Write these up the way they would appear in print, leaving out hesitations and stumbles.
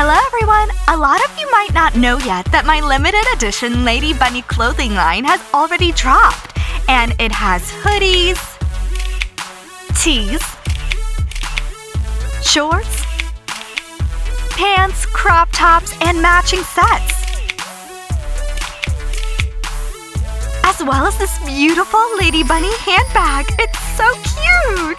Hello everyone! A lot of you might not know yet that my limited edition Lady Bunny clothing line has already dropped. And it has hoodies, tees, shorts, pants, crop tops, and matching sets. As well as this beautiful Lady Bunny handbag. It's so cute!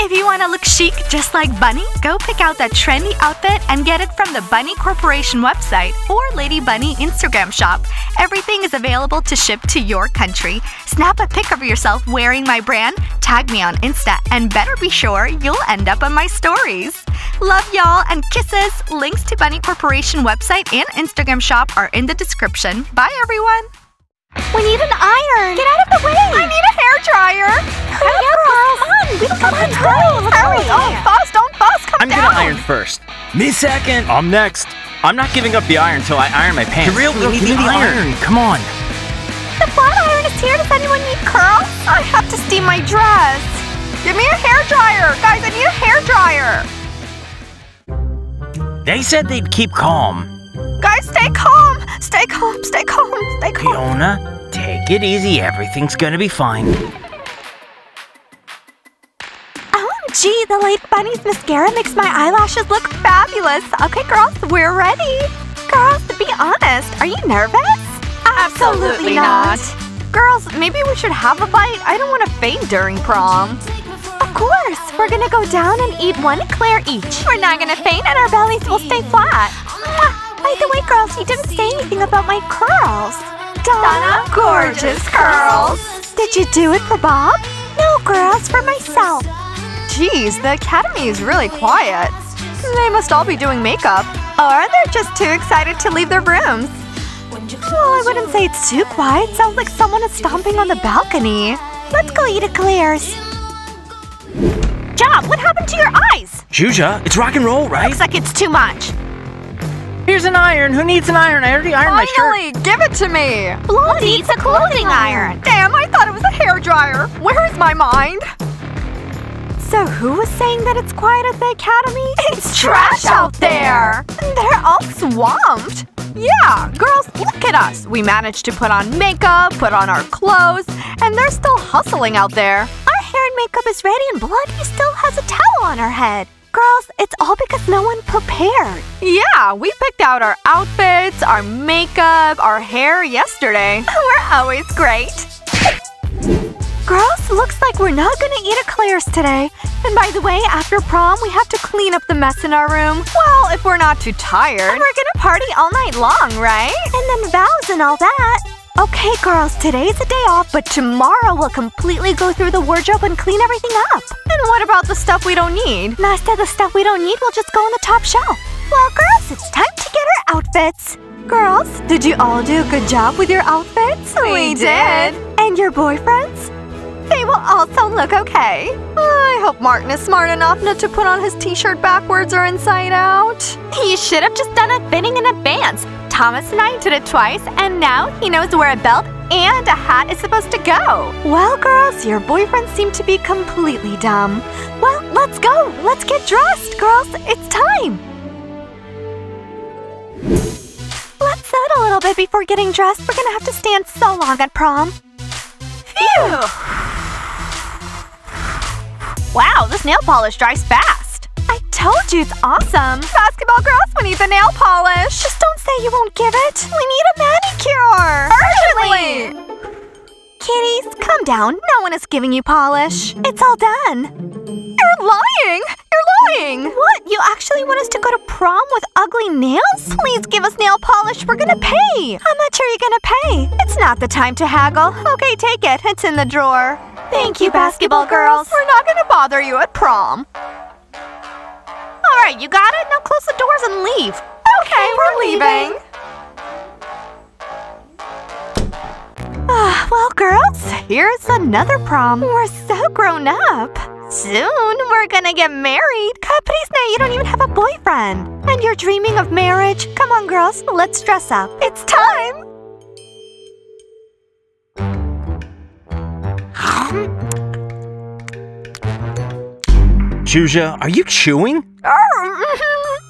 If you want to look chic just like Bunny, go pick out that trendy outfit and get it from the Bunny Corporation website or Lady Bunny Instagram shop. Everything is available to ship to your country. Snap a pic of yourself wearing my brand, tag me on Insta, and better be sure you'll end up on my stories. Love y'all and kisses! Links to Bunny Corporation website and Instagram shop are in the description. Bye everyone! We need an iron! Get out of the way! I need a hairdryer! Hurry up, girls! Come on! We don't have time! Hurry! Oh, boss! Don't boss! Come down! I'm gonna iron first. Me second! I'm next! I'm not giving up the iron till I iron my pants. Real girl, give me the iron! Come on! The flat iron is here! Does anyone need curls? I have to steam my dress! Give me a hairdryer! Guys, I need a hairdryer! They said they'd keep calm. Guys, stay calm! Stay calm, stay calm, stay calm! Fiona, take it easy. Everything's gonna be fine. OMG, the Lady Bunny's mascara makes my eyelashes look fabulous. Okay, girls, we're ready. Girls, to be honest, are you nervous? Absolutely not. Girls, maybe we should have a bite. I don't want to faint during prom. Of course! We're gonna go down and eat one eclair each. We're not gonna faint and our bellies will stay flat. By the way, girls, you didn't say anything about my curls. Donna, gorgeous curls! Did you do it for Bob? No, girls, for myself. Geez, the academy is really quiet. They must all be doing makeup. Or they're just too excited to leave their rooms. Well, I wouldn't say it's too quiet. Sounds like someone is stomping on the balcony. Let's go eat eclairs. Job, what happened to your eyes? Juja, it's rock and roll, right? Looks like it's too much. Here's an iron. Who needs an iron? I already ironed my shirt. Finally, give it to me. Blondie needs a clothing iron. Damn, I thought it was a hairdryer. Where is my mind? So who was saying that it's quiet at the academy? It's trash out there. And they're all swamped. Yeah, girls, look at us. We managed to put on makeup, put on our clothes, and they're still hustling out there. Hair and makeup is ready and Blondie still has a towel on her head. Girls, it's all because no one prepared. Yeah, we picked out our outfits, our makeup, our hair yesterday. We're always great. Girls, looks like we're not gonna eat eclairs today. And by the way, after prom, we have to clean up the mess in our room. Well, if we're not too tired. And we're gonna party all night long, right? And then vows and all that. Okay, girls, today's a day off, but tomorrow we'll completely go through the wardrobe and clean everything up. And what about the stuff we don't need? Nasta, the stuff we don't need will just go on the top shelf. Well, girls, it's time to get our outfits. Girls, did you all do a good job with your outfits? We did. And your boyfriends? They will also look okay. I hope Martin is smart enough not to put on his t-shirt backwards or inside out. He should have just done a fitting in advance. Thomas and I did it twice, and now he knows where a belt and a hat is supposed to go. Well, girls, your boyfriends seem to be completely dumb. Well, let's go. Let's get dressed, girls. It's time. Let's sit a little bit before getting dressed. We're going to have to stand so long at prom. Phew! Wow, this nail polish dries fast. I told you, it's awesome! Basketball girls, we need the nail polish! Just don't say you won't give it! We need a manicure! Urgently! Kitties, come down. No one is giving you polish. It's all done. You're lying! You're lying! What? You actually want us to go to prom with ugly nails? Please give us nail polish. We're gonna pay! How much are you gonna pay? It's not the time to haggle. Okay, take it. It's in the drawer. Thank you, basketball girls. We're not gonna bother you at prom. Alright, you got it? Now close the doors and leave. Okay, we're leaving. Well, girls, here's another prom. We're so grown up. Soon, we're gonna get married. Kaprizna, you don't even have a boyfriend. And you're dreaming of marriage? Come on, girls, let's dress up. It's time! Juja, are you chewing?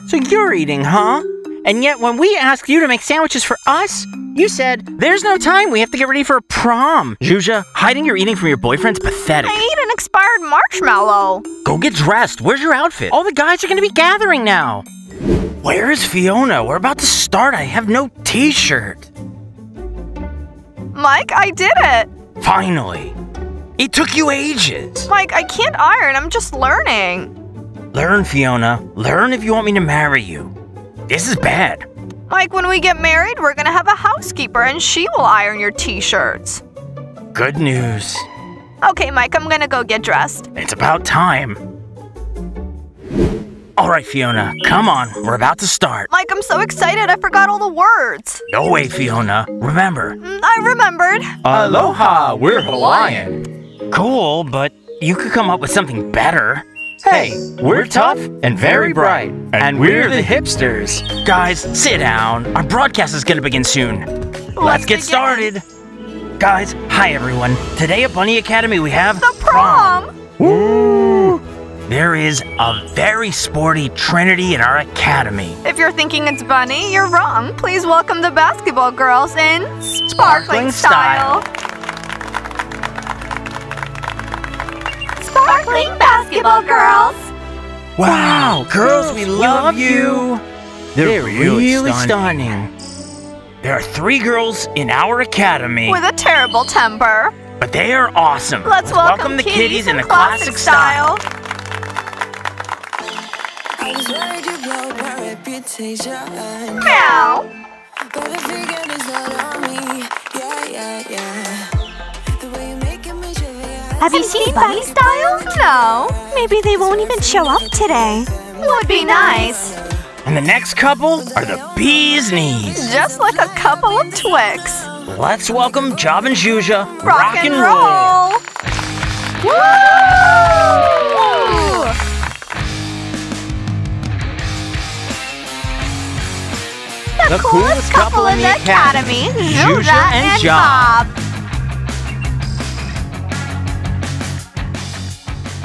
So You're eating, huh? And yet when we asked you to make sandwiches for us, you said, there's no time, we have to get ready for prom. Zhuzha, hiding your eating from your boyfriend's pathetic. I ate an expired marshmallow. Go get dressed. Where's your outfit? All the guys are going to be gathering now. Where is Fiona? We're about to start. I have no t-shirt. Mike, I did it. Finally. It took you ages. Mike, I can't iron. I'm just learning. Learn, Fiona. Learn if you want me to marry you. This is bad. Mike, when we get married, we're going to have a housekeeper, and she will iron your t-shirts. Good news. Okay, Mike, I'm going to go get dressed. It's about time. All right, Fiona, come on. We're about to start. Mike, I'm so excited. I forgot all the words. No way, Fiona. Remember. I remembered. Aloha, we're Hawaiian. Cool, but you could come up with something better. Hey, we're tough and very bright, and we're the hipsters. Guys, sit down. Our broadcast is going to begin soon. Let's get started. Guys, hi everyone. Today at Bunny Academy we have the prom. Woo! There is a very sporty trinity in our academy. If you're thinking it's Bunny, you're wrong. Please welcome the basketball girls in sparkling style. Sparkling basketball girls! Wow, girls, we love you! They're really stunning. There are 3 girls in our academy. With a terrible temper. But they are awesome. Let's welcome the kiddies in the classic style. Meow! But the vegan is not on me. Yeah, yeah, yeah. Have you seen Bunny style? No. Maybe they won't even show up today. Would be nice. And the next couple are the bee's knees. Just like a couple of Twix. Let's welcome Job and Zhuzha. Rock and roll. Woo! The coolest couple in the academy, Zhuzha and Job.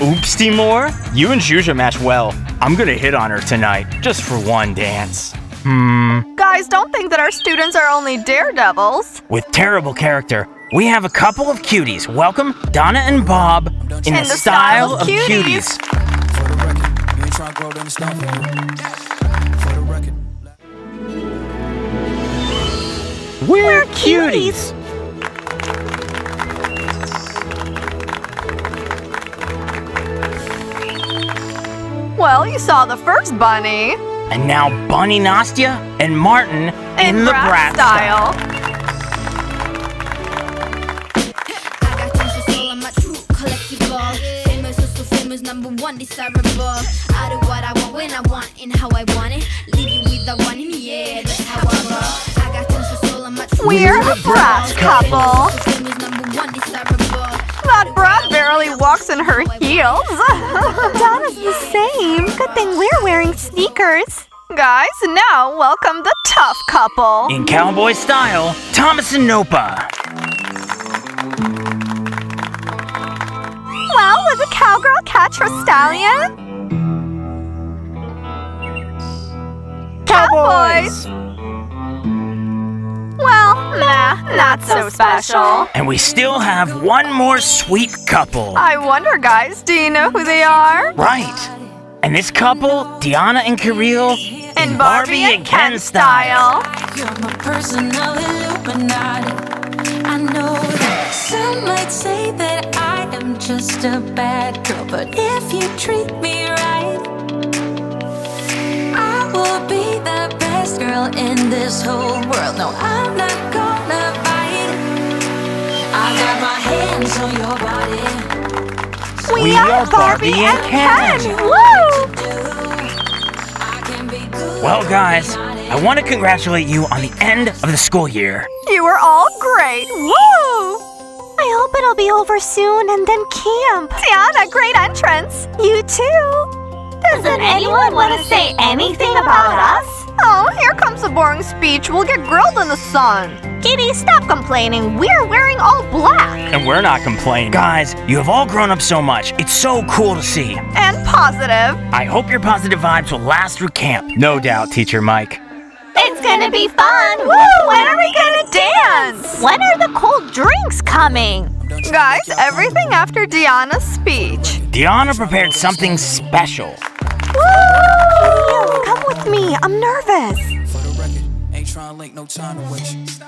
Oops, Timor, you and Zhuzha match well. I'm gonna hit on her tonight, just for one dance. Guys, don't think that our students are only daredevils. With terrible character, we have a couple of cuties. Welcome Donna and Bob in the style of cuties. We're cuties. Well, you saw the first Bunny. And now Bunny, Nastya, and Martin in the Bratz style. We're the Bratz couple. That brat barely walks in her heels. Donna's the same. Good thing we're wearing sneakers. Guys, now welcome the tough couple. In cowboy style, Thomas and Nopa. Well, with a cowgirl catch for stallion. Cowboys! Well, nah, not so special. And we still have one more sweet couple. I wonder, guys, do you know who they are? Right. And this couple, Deanna and Kirill, in Barbie and Ken style. You're my personal Illuminati. I know that some might say that I am just a bad girl, but if you treat me right, I will be the best girl in this whole world. No, I'm not gonna bite. I got my hands on your body. We are Barbie and Ken. Woo! Well, guys, I want to congratulate you on the end of the school year. You were all great. Woo! I hope it'll be over soon and then camp. Tiana, great entrance. You too. Doesn't anyone want to say anything about us? Oh, here comes the boring speech. We'll get grilled in the sun. Kitty, stop complaining. We're wearing all black. And we're not complaining. Guys, you have all grown up so much. It's so cool to see. And positive. I hope your positive vibes will last through camp. No doubt, Teacher Mike. It's gonna be fun. Woo! When are we gonna dance? When are the cold drinks coming? Guys, everything after Deanna's speech. Deanna prepared something special. Woo! Come with me. I'm nervous. For the record, ain't trying to link no time to waste.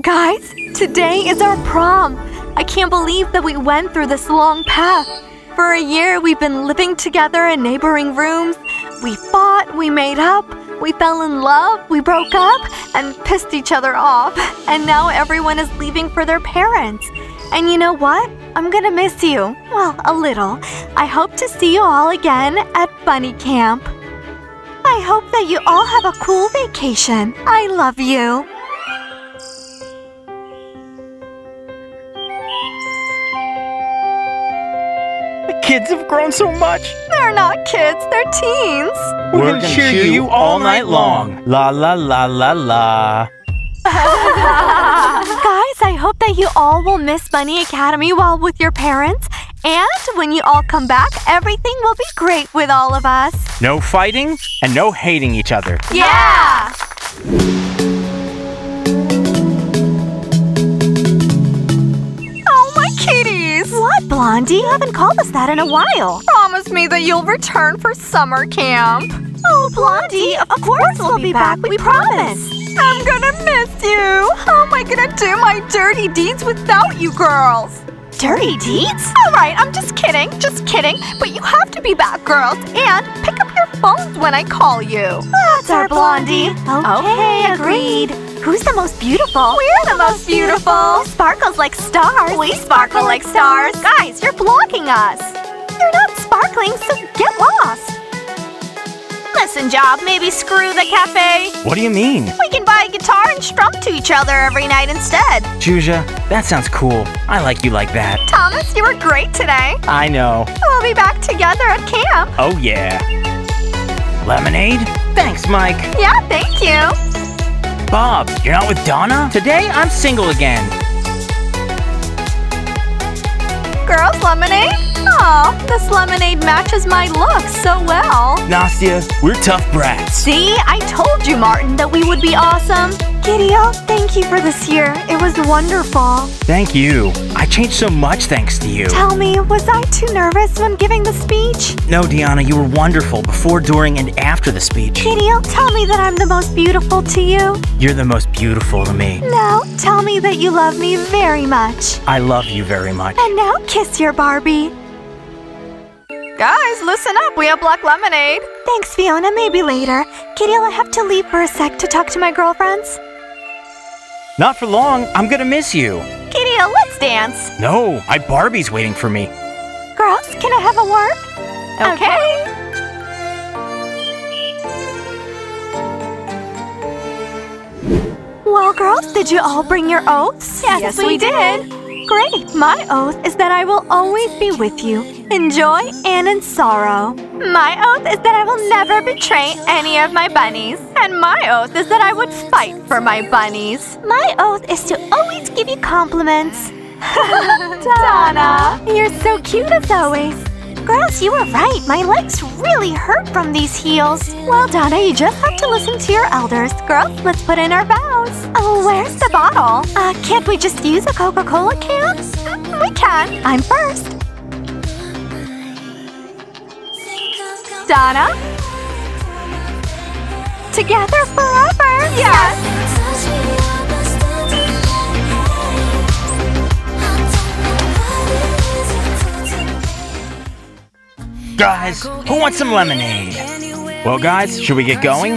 Guys, today is our prom. I can't believe that we went through this long path. For a year, we've been living together in neighboring rooms. We fought, we made up, we fell in love, we broke up, and pissed each other off. And now everyone is leaving for their parents. And you know what? I'm gonna miss you. Well, a little. I hope to see you all again at Bunny Camp. I hope that you all have a cool vacation. I love you. Kids have grown so much. They're not kids, they're teens. We're gonna cheer you all night long. La la la la la. Guys, I hope that you all will miss Bunny Academy while with your parents. And when you all come back, everything will be great with all of us. No fighting and no hating each other. Yeah! What, Blondie? You haven't called us that in a while. Promise me that you'll return for summer camp. Oh, Blondie, of course we'll be back. We promise. I'm gonna miss you. How am I gonna do my dirty deeds without you girls? Dirty deeds? All right, I'm just kidding. But you have to be back, girls. And pick up your phones when I call you. That's our Blondie. Okay, agreed. Who's the most beautiful? We're the most beautiful! Sparkles like stars! We sparkle like stars! Guys, you're blocking us! You're not sparkling, so get lost! Listen, Job, maybe screw the cafe. What do you mean? We can buy a guitar and strum to each other every night instead. Juja, that sounds cool. I like you like that. Thomas, you were great today. I know. We'll be back together at camp. Oh, yeah. Lemonade? Thanks, Mike. Yeah, thank you. Bob, you're not with Donna? Today, I'm single again. Girls, lemonade? Aw, this lemonade matches my look so well. Nastia, we're tough brats. See, I told you, Martin, that we would be awesome. Gideon, thank you for this year. It was wonderful. Thank you. I changed so much thanks to you. Tell me, was I too nervous when giving the speech? No, Deanna, you were wonderful before, during, and after the speech. Gideon, tell me that I'm the most beautiful to you. You're the most beautiful to me. No, tell me that you love me very much. I love you very much. And now kiss your Barbie. Guys, listen up. We have black lemonade. Thanks, Fiona. Maybe later. Gideon, I have to leave for a sec to talk to my girlfriends. Not for long. I'm gonna miss you. Gideon, let's dance. No, my Barbie's waiting for me. Girls, can I have a word? Okay. Well, girls, did you all bring your oaths? Yes, we did. Great. My oath is that I will always be with you in joy and in sorrow. My oath is that I will never betray any of my bunnies. And my oath is that I would fight for my bunnies. My oath is to always give you compliments. Donna, you're so cute as always. Girls, you were right. My legs really hurt from these heels. Well, Donna, you just have to listen to your elders. Girls, let's put in our vows. Oh, where's the bottle? Can't we just use a Coca-Cola can? We can. I'm first. Donna? Together forever! Yes! Guys, who wants some lemonade? Well, guys, should we get going?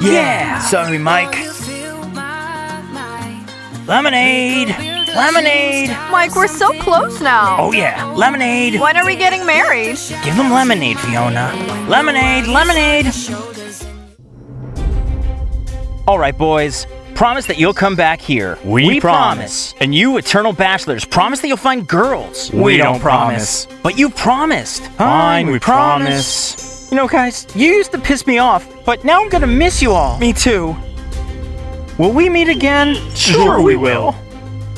Yeah! Sorry, Mike. Lemonade! Lemonade! Mike, we're so close now. Oh, yeah. Lemonade. When are we getting married? Give them lemonade, Fiona. Lemonade, lemonade. All right, boys. Promise that you'll come back here. We promise. And you eternal bachelors, promise that you'll find girls. We don't promise. But you promised. Fine, we promise. You know, guys, you used to piss me off, but now I'm gonna miss you all. Me too. Will we meet again? Sure we will.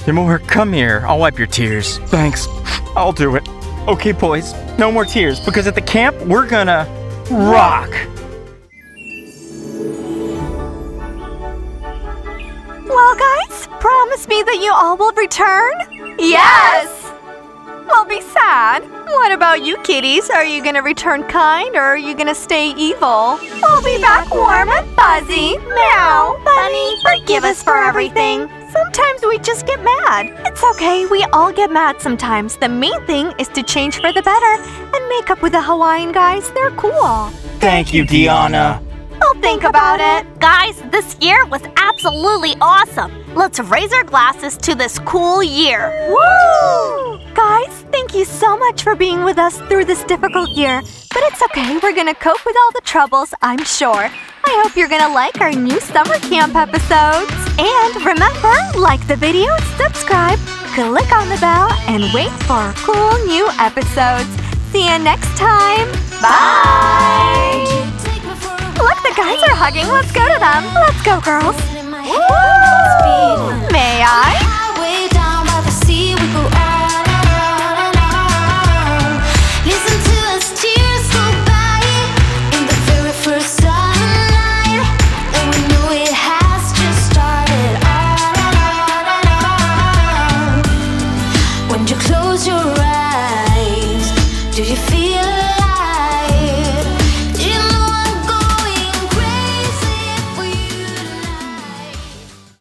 Demore, come here. I'll wipe your tears. Thanks. I'll do it. Okay, boys, no more tears, because at the camp, we're gonna rock. Well, guys, promise me that you all will return? Yes! I'll be sad. What about you, kitties? Are you gonna return kind, or are you gonna stay evil? We'll be back warm and fuzzy. Meow! Bunny, forgive us for everything. Sometimes we just get mad. It's okay, we all get mad sometimes. The main thing is to change for the better and make up with the Hawaiian guys. They're cool. Thank you, Deanna. I'll think about it. Guys, this year was absolutely awesome. Let's raise our glasses to this cool year. Woo! Guys, thank you so much for being with us through this difficult year. But it's okay, we're gonna cope with all the troubles, I'm sure. I hope you're gonna like our new summer camp episodes. And remember, like the video, subscribe, click on the bell, and wait for cool new episodes. See you next time. Bye! Look, the guys are hugging. Let's go to them. Let's go, girls. Woo!